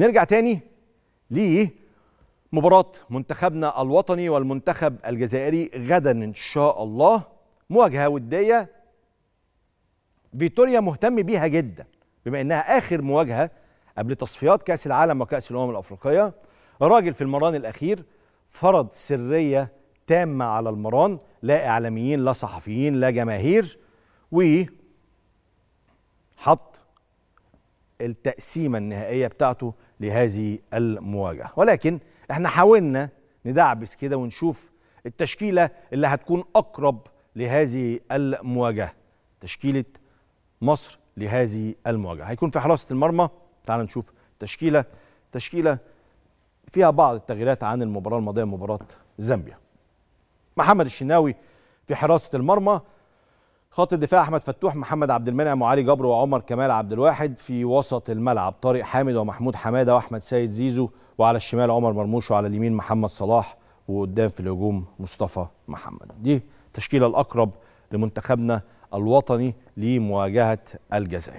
نرجع تاني لمباراة منتخبنا الوطني والمنتخب الجزائري غدا إن شاء الله. مواجهة ودية فيتوريا مهتم بيها جدا بما إنها آخر مواجهة قبل تصفيات كأس العالم وكأس الأمم الأفريقية. راجل في المران الأخير فرض سرية تامة على المران، لا إعلاميين لا صحفيين لا جماهير، وحط التقسيمة النهائية بتاعته لهذه المواجهة. ولكن احنا حاولنا ندعبس كده ونشوف التشكيلة اللي هتكون أقرب لهذه المواجهة، تشكيلة مصر لهذه المواجهة. هيكون في حراسة المرمى، تعالوا نشوف تشكيلة فيها بعض التغييرات عن المباراة الماضية، مباراة زامبيا. محمد الشناوي في حراسة المرمى، خط الدفاع احمد فتوح، محمد عبد المنعم وعلي جبر وعمر كمال عبد الواحد. في وسط الملعب طارق حامد ومحمود حماده واحمد سيد زيزو، وعلى الشمال عمر مرموش، وعلى اليمين محمد صلاح، وقدام في الهجوم مصطفى محمد. دي التشكيلة الأقرب لمنتخبنا الوطني لمواجهة الجزائر.